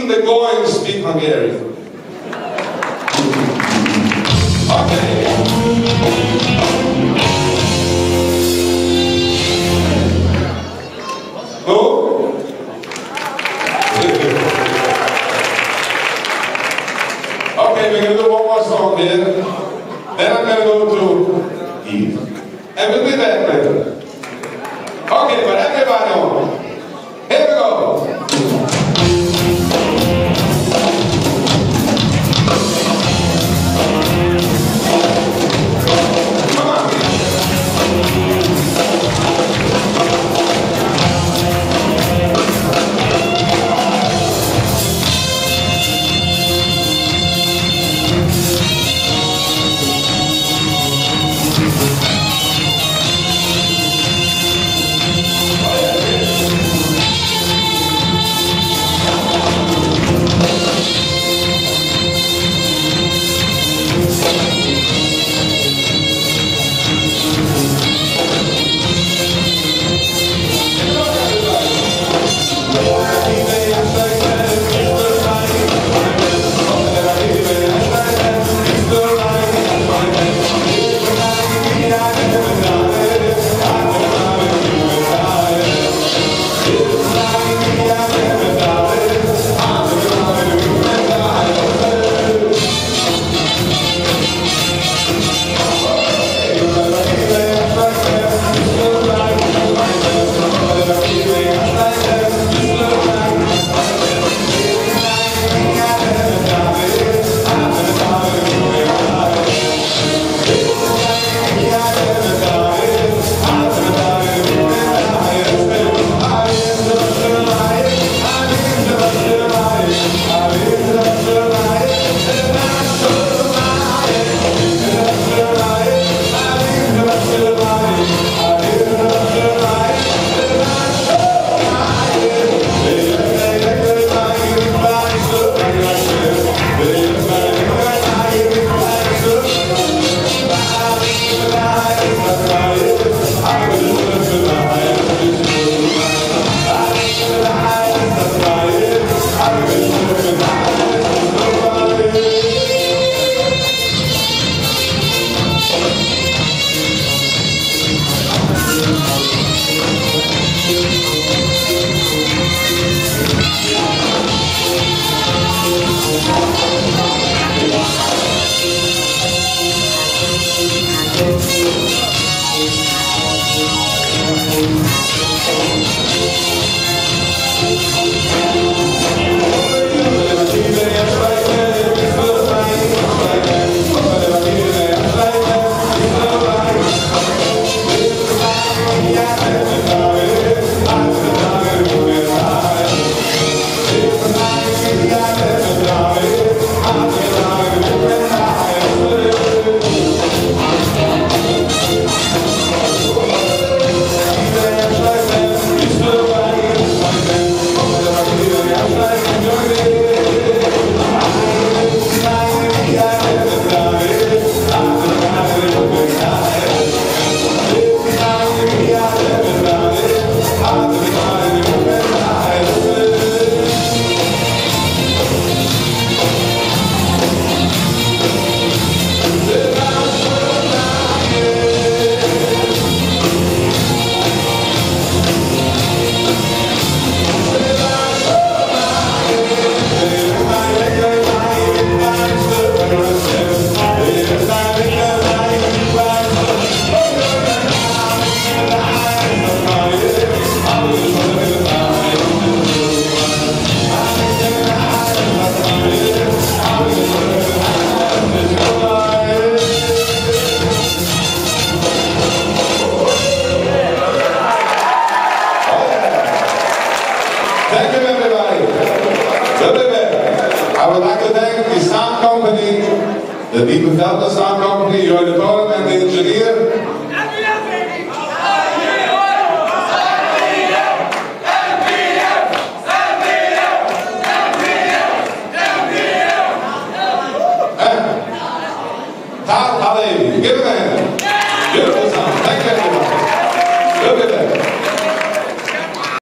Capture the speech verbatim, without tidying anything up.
in the going speak Hungarian. Okay. Who? Okay, we're going to do one more song here. Then I'm going to go to Eve. And we'll be back later. Okay, but everybody on. Here we go. The people felt the sound company, you heard the tournament, the engineer.